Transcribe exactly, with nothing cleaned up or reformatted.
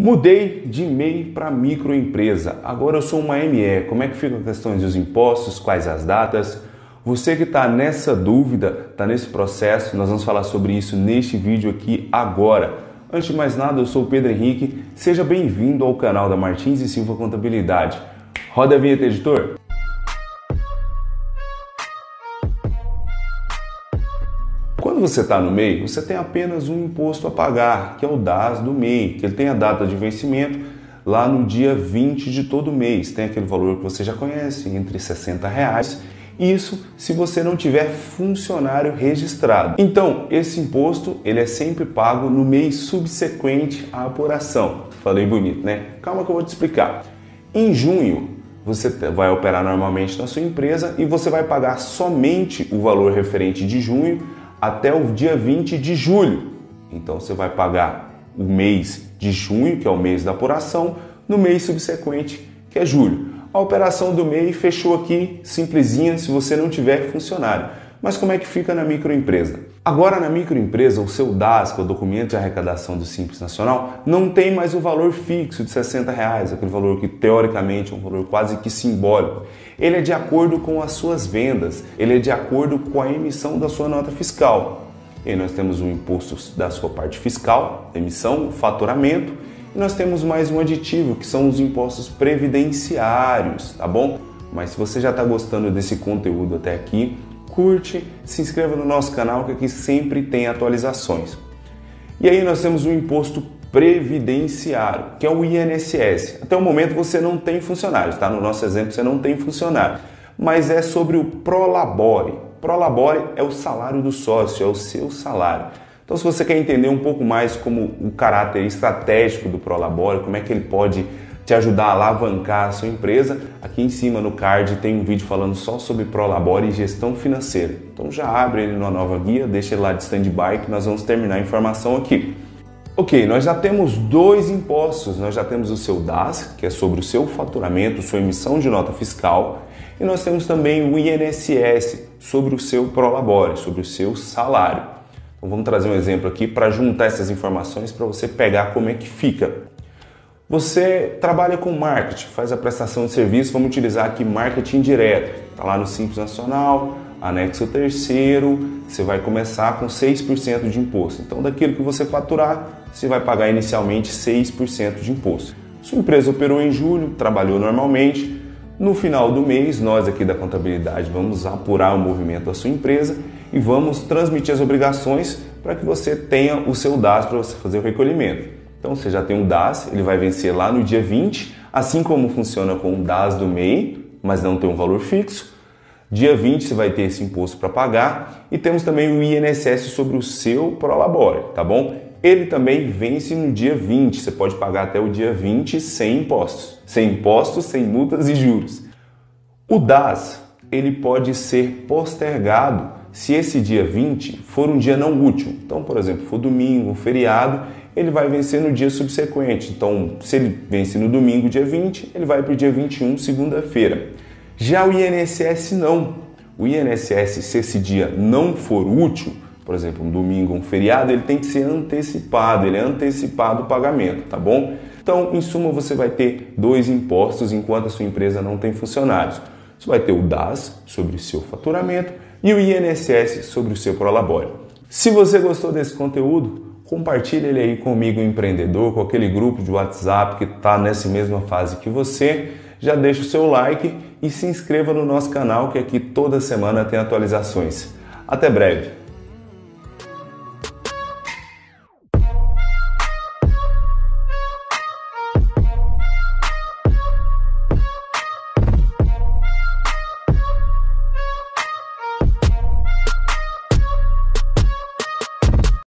Mudei de M E I para microempresa, agora eu sou uma M E. Como é que fica a questão dos impostos, quais as datas? Você que está nessa dúvida, está nesse processo, nós vamos falar sobre isso neste vídeo aqui agora. Antes de mais nada, eu sou o Pedro Henrique, seja bem-vindo ao canal da Martins e Silva Contabilidade. Roda a vinheta, editor! Quando você está no M E I, você tem apenas um imposto a pagar, que é o D A S do M E I, que ele tem a data de vencimento lá no dia vinte de todo mês. Tem aquele valor que você já conhece, entre sessenta reais. Isso se você não tiver funcionário registrado. Então, esse imposto ele é sempre pago no mês subsequente à apuração. Falei bonito, né? Calma que eu vou te explicar. Em junho, você vai operar normalmente na sua empresa e você vai pagar somente o valor referente de junho até o dia vinte de julho. Então você vai pagar o mês de junho, que é o mês da apuração, no mês subsequente, que é julho. A operação do M E I fechou aqui, simplesinha, se você não tiver funcionário. Mas como é que fica na microempresa? Agora na microempresa, o seu D A S, que é o documento de arrecadação do Simples Nacional, não tem mais o valor fixo de sessenta reais, aquele valor que teoricamente é um valor quase que simbólico. Ele é de acordo com as suas vendas, ele é de acordo com a emissão da sua nota fiscal. E aí nós temos o imposto da sua parte fiscal, emissão, faturamento, e nós temos mais um aditivo, que são os impostos previdenciários, tá bom? Mas se você já está gostando desse conteúdo até aqui, curte, se inscreva no nosso canal que aqui sempre tem atualizações. E aí nós temos o imposto previdenciário, que é o I N S S. Até o momento você não tem funcionários, tá? No nosso exemplo você não tem funcionário, mas é sobre o Pró-labore. Pró-labore é o salário do sócio, é o seu salário. Então se você quer entender um pouco mais como o caráter estratégico do Pró-labore, como é que ele pode te ajudar a alavancar a sua empresa, aqui em cima no card tem um vídeo falando só sobre Pró-labore e gestão financeira. Então já abre ele numa nova guia, deixa ele lá de stand-by que nós vamos terminar a informação aqui. Ok, nós já temos dois impostos, nós já temos o seu D A S, que é sobre o seu faturamento, sua emissão de nota fiscal, e nós temos também o I N S S, sobre o seu Pró-labore, sobre o seu salário. Então vamos trazer um exemplo aqui para juntar essas informações para você pegar como é que fica. Você trabalha com marketing, faz a prestação de serviço, vamos utilizar aqui marketing direto. Está lá no Simples Nacional, anexo terceiro, você vai começar com seis por cento de imposto. Então daquilo que você faturar, você vai pagar inicialmente seis por cento de imposto. Sua empresa operou em julho, trabalhou normalmente. No final do mês, nós aqui da contabilidade vamos apurar o movimento da sua empresa e vamos transmitir as obrigações para que você tenha o seu D A S para você fazer o recolhimento. Então você já tem um D A S, ele vai vencer lá no dia vinte, assim como funciona com o D A S do M E I, mas não tem um valor fixo. Dia vinte você vai ter esse imposto para pagar e temos também o I N S S sobre o seu Pró-labore, tá bom? Ele também vence no dia vinte, você pode pagar até o dia vinte sem impostos, sem impostos, sem multas e juros. O D A S, ele pode ser postergado se esse dia vinte for um dia não útil. Então, por exemplo, for domingo, um feriado, ele vai vencer no dia subsequente. Então, se ele vence no domingo, dia vinte, ele vai para o dia vinte e um, segunda-feira. Já o I N S S não. O I N S S, se esse dia não for útil, por exemplo, um domingo, um feriado, ele tem que ser antecipado, ele é antecipado o pagamento, tá bom? Então, em suma, você vai ter dois impostos enquanto a sua empresa não tem funcionários. Você vai ter o D A S sobre o seu faturamento e o I N S S sobre o seu Pró-labore. Se você gostou desse conteúdo, compartilhe ele aí comigo, empreendedor, com aquele grupo de WhatsApp que está nessa mesma fase que você. Já deixa o seu like e se inscreva no nosso canal, que aqui toda semana tem atualizações. Até breve!